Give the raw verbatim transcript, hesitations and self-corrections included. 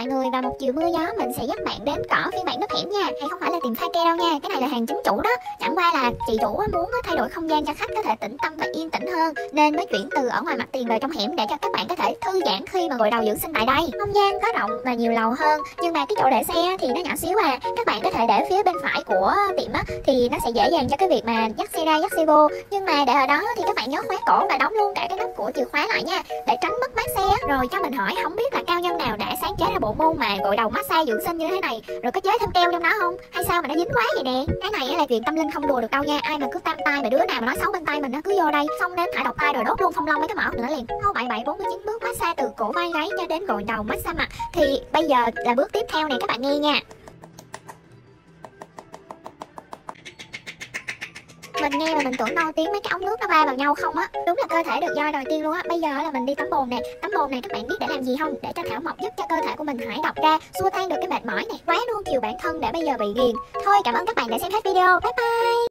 mọi người vào một chiều mưa gió, mình sẽ dắt bạn đến cỏ phiên bản đất hiểm nha. Hay không phải là tìm pha ke đâu nha, cái này là hàng chính chủ đó. Chẳng qua là chị chủ muốn thay đổi không gian cho khách có thể tĩnh tâm và yên tĩnh hơn, nên mới chuyển từ ở ngoài mặt tiền về trong hẻm để cho các bạn có thể thư giãn khi mà gội đầu dưỡng sinh tại đây. Không gian có rộng và nhiều lầu hơn, nhưng mà cái chỗ để xe thì nó nhỏ xíu à. Các bạn có thể để phía bên phải của tiệm á, thì nó sẽ dễ dàng cho cái việc mà dắt xe ra dắt xe vô. Nhưng mà để ở đó thì các bạn nhớ khóa cổ và đóng luôn cả cái nắp của chìa khóa lại nha, để tránh mất mát xe. Rồi cho mình hỏi, không biết là cao nhân nào đã sáng chế ra bộ môn mà gội đầu massage dưỡng sinh như thế này, rồi có chế thêm keo trong đó không, hay sao mà nó dính quá vậy nè? Cái này là chuyện tâm linh không đùa được đâu nha. Ai mà cứ tam tai, mà đứa nào mà nói xấu bên tai mình nó cứ vô đây xong đến thải độc tai rồi đốt luôn phong long mấy cái mỏ nữa liền. Sau bảy bảy bốn mươi chín bước massage từ cổ vai gáy cho đến gội đầu massage mặt, thì bây giờ là bước tiếp theo này các bạn nghe nha. Mình nghe mà mình tưởng đâu tiếng mấy cái ống nước nó va vào nhau không á. Đúng là cơ thể được roi đầu tiên luôn á. Bây giờ là mình đi tắm bồn nè. Tắm bồn này các bạn biết để làm gì không? Để cho thảo mộc giúp cho cơ thể của mình thải độc ra, xua tan được cái mệt mỏi này, quá luôn chiều bản thân để bây giờ bị ghiền. Thôi cảm ơn các bạn đã xem hết video. Bye bye.